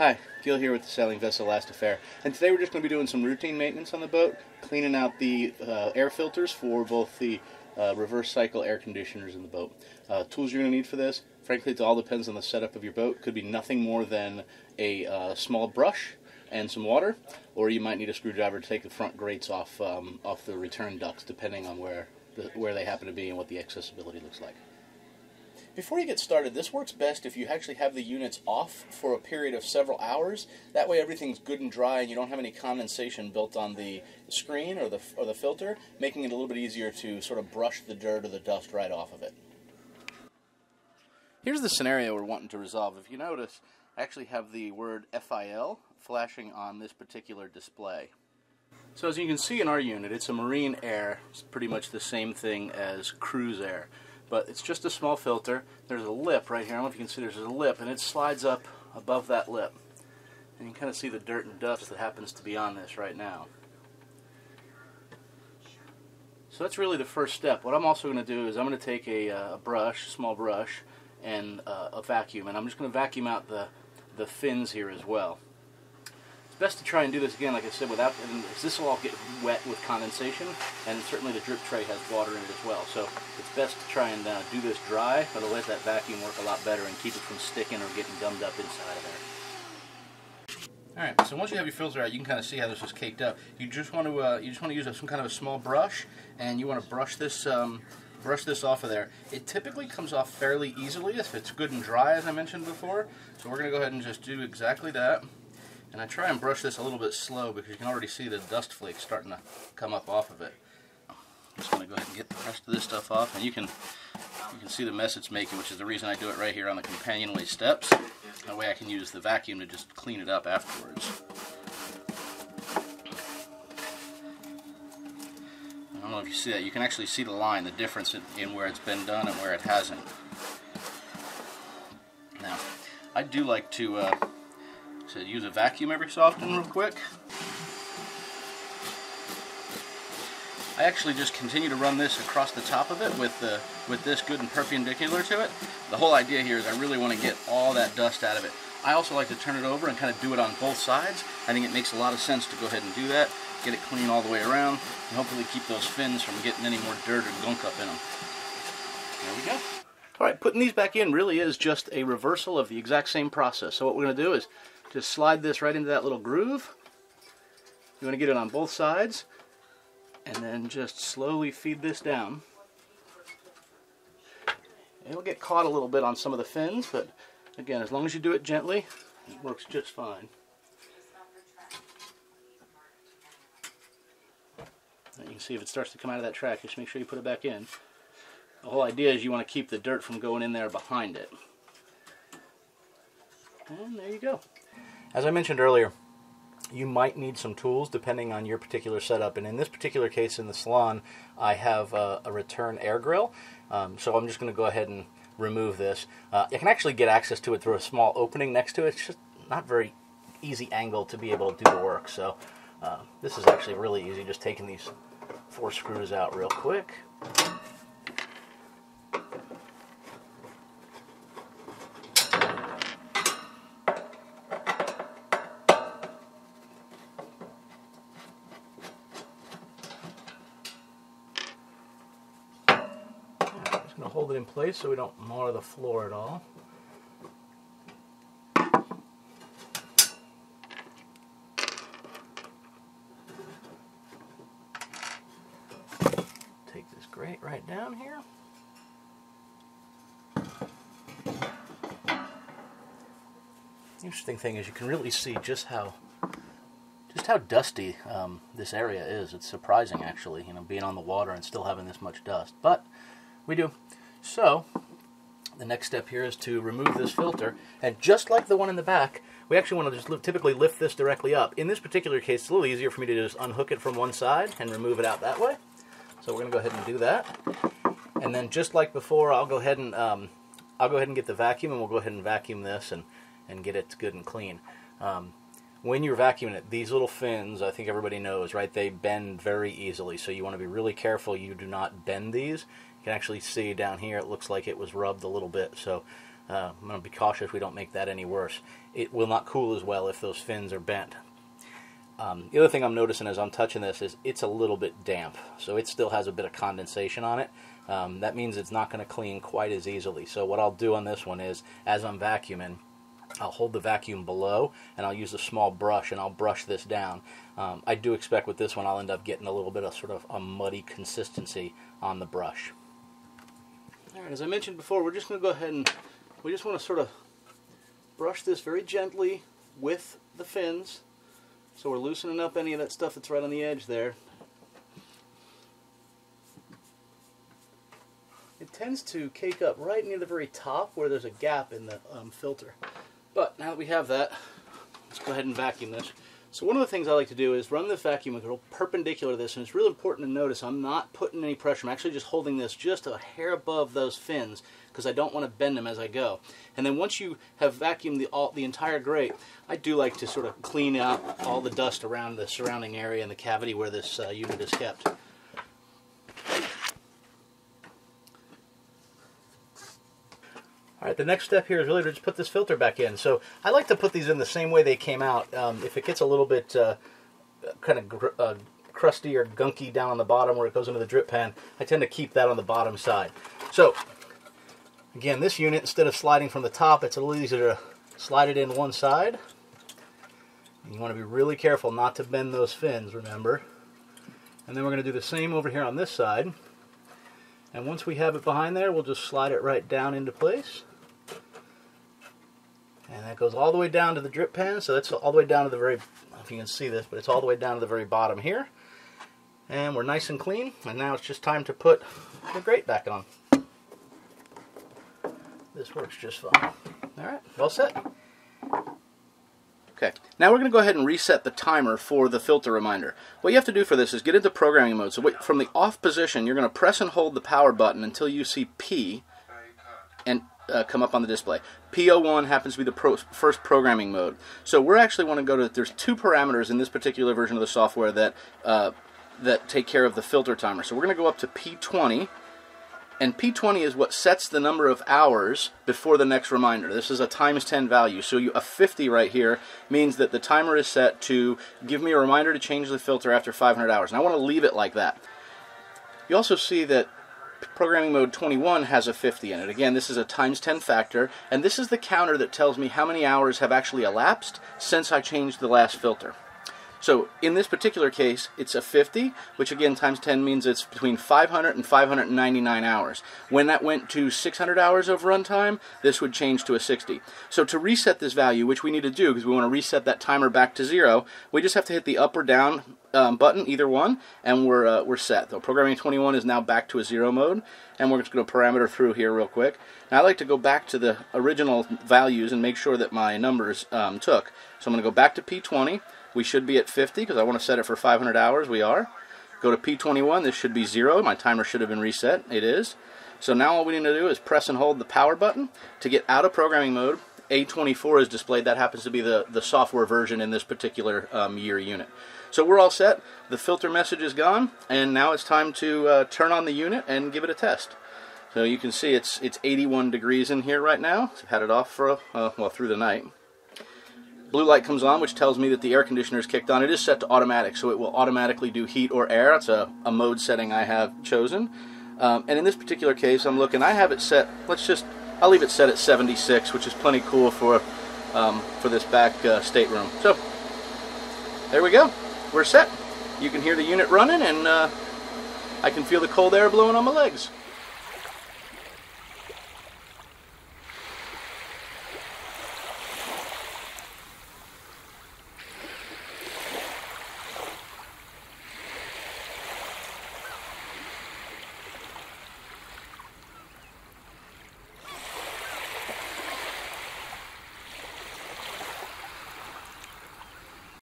Hi, Gil here with the Sailing Vessel Last Affair, and today we're just going to be doing some routine maintenance on the boat, cleaning out the air filters for both the reverse cycle air conditioners in the boat. Tools you're going to need for this, frankly it all depends on the setup of your boat. Could be nothing more than a small brush and some water, or you might need a screwdriver to take the front grates off the return ducts, depending on where they happen to be and what the accessibility looks like. Before you get started, this works best if you actually have the units off for a period of several hours. That way everything's good and dry and you don't have any condensation built on the screen or the filter, making it a little bit easier to sort of brush the dirt or the dust right off of it. Here's the scenario we're wanting to resolve. If you notice, I actually have the word FIL flashing on this particular display. So as you can see in our unit, it's a Marine Air. It's pretty much the same thing as Cruise Air. But it's just a small filter. There's a lip right here. I don't know if you can see, there's a lip, and it slides up above that lip. And you can kind of see the dirt and dust that happens to be on this right now. So that's really the first step. What I'm also going to do is I'm going to take a brush, small brush, and a vacuum. And I'm just going to vacuum out the fins here as well. It's best to try and do this again, like I said, without, and this will all get wet with condensation, and certainly the drip tray has water in it as well. So it's best to try and do this dry, but it'll let that vacuum work a lot better and keep it from sticking or getting gummed up inside of there. All right, so once you have your filter out, you can kind of see how this was caked up. You just want to use some kind of a small brush, and you want to brush this off of there. It typically comes off fairly easily if it's good and dry, as I mentioned before. So we're going to go ahead and just do exactly that. And I try and brush this a little bit slow because you can already see the dust flakes starting to come up off of it. I'm just going to go ahead and get the rest of this stuff off, and you can see the mess it's making, which is the reason I do it right here on the companionway steps. That way I can use the vacuum to just clean it up afterwards. I don't know if you see that. You can actually see the line, the difference in where it's been done and where it hasn't. Now, I do like to use a vacuum every so often real quick. I actually just continue to run this across the top of it with this good and perpendicular to it. The whole idea here is I really want to get all that dust out of it. I also like to turn it over and kind of do it on both sides. I think it makes a lot of sense to go ahead and do that, get it clean all the way around, and hopefully keep those fins from getting any more dirt or gunk up in them. There we go. All right, putting these back in really is just a reversal of the exact same process. So what we're going to do is just slide this right into that little groove. You want to get it on both sides, and then just slowly feed this down. It'll get caught a little bit on some of the fins, but again, as long as you do it gently, it works just fine. And you can see if it starts to come out of that track, just make sure you put it back in. The whole idea is you want to keep the dirt from going in there behind it. And there you go. As I mentioned earlier, you might need some tools depending on your particular setup. And in this particular case in the salon, I have a return air grill. So I'm just going to go ahead and remove this. I can actually get access to it through a small opening next to it. It's just not very easy angle to be able to do the work. So this is actually really easy, just taking these 4 screws out real quick. I'm going to hold it in place so we don't mar the floor at all. Take this grate right down here. The interesting thing is you can really see just how dusty this area is. It's surprising, actually, you know, being on the water and still having this much dust, but we do. So the next step here is to remove this filter, and just like the one in the back, we actually want to just typically lift this directly up. In this particular case, it's a little easier for me to just unhook it from one side and remove it out that way. So we're going to go ahead and do that, and then just like before, I'll go ahead and get the vacuum, and we'll go ahead and vacuum this and get it good and clean. When you're vacuuming it, these little fins, I think everybody knows, right, they bend very easily, so you want to be really careful you do not bend these. You can actually see down here it looks like it was rubbed a little bit, so I'm going to be cautious we don't make that any worse. It will not cool as well if those fins are bent. The other thing I'm noticing as I'm touching this is it's a little bit damp, so it still has a bit of condensation on it. That means it's not going to clean quite as easily. So what I'll do on this one is, as I'm vacuuming, I'll hold the vacuum below and I'll use a small brush and I'll brush this down. I do expect with this one I'll end up getting a little bit of sort of a muddy consistency on the brush. Alright, as I mentioned before, we're just going to go ahead and we just want to sort of brush this very gently with the fins. So we're loosening up any of that stuff that's right on the edge there. It tends to cake up right near the very top where there's a gap in the filter. But now that we have that, let's go ahead and vacuum this. So one of the things I like to do is run the vacuum wheel perpendicular to this, and it's really important to notice I'm not putting any pressure. I'm actually just holding this just a hair above those fins because I don't want to bend them as I go. And then once you have vacuumed the entire grate, I do like to sort of clean out all the dust around the surrounding area and the cavity where this unit is kept. Alright, the next step here is really to just put this filter back in. So I like to put these in the same way they came out. If it gets a little bit kind of crusty or gunky down on the bottom where it goes into the drip pan, I tend to keep that on the bottom side. So again, this unit, instead of sliding from the top, it's a little easier to slide it in one side. And you want to be really careful not to bend those fins, remember. And then we're going to do the same over here on this side. And once we have it behind there, we'll just slide it right down into place. And that goes all the way down to the drip pan, so that's all the way down to the very, I don't know if you can see this, but it's all the way down to the very bottom here. And we're nice and clean, and now it's just time to put the grate back on. This works just fine. Alright, well set. Okay, now we're going to go ahead and reset the timer for the filter reminder. What you have to do for this is get into programming mode. So from the off position, you're going to press and hold the power button until you see P and come up on the display. P01 happens to be the first programming mode. So we're actually want to go to, there's two parameters in this particular version of the software that, that take care of the filter timer. So we're going to go up to P20. And P20 is what sets the number of hours before the next reminder. This is a ×10 value, so a 50 right here means that the timer is set to give me a reminder to change the filter after 500 hours, and I want to leave it like that. You also see that programming mode 21 has a 50 in it. Again, this is a ×10 factor, and this is the counter that tells me how many hours have actually elapsed since I changed the last filter. So in this particular case, it's a 50, which again ×10 means it's between 500 and 599 hours. When that went to 600 hours of runtime, this would change to a 60. So to reset this value, which we need to do because we want to reset that timer back to 0, we just have to hit the up or down button, either one, and we're set. So programming 21 is now back to a 0 mode, and we're just going to parameter through here real quick. Now I like to go back to the original values and make sure that my numbers took. So I'm going to go back to P20. We should be at 50 because I want to set it for 500 hours. We are. Go to P21. This should be 0. My timer should have been reset. It is. So now all we need to do is press and hold the power button to get out of programming mode. A24 is displayed. That happens to be the software version in this particular year unit. So we're all set. The filter message is gone, and now it's time to turn on the unit and give it a test. So you can see it's 81 degrees in here right now. So I've had it off for well, through the night. Blue light comes on, which tells me that the air conditioner is kicked on. It is set to automatic, so it will automatically do heat or air. That's a mode setting I have chosen. And in this particular case, I'm looking, I have it set, I'll leave it set at 76, which is plenty cool for this back stateroom. So, there we go. We're set. You can hear the unit running, and I can feel the cold air blowing on my legs.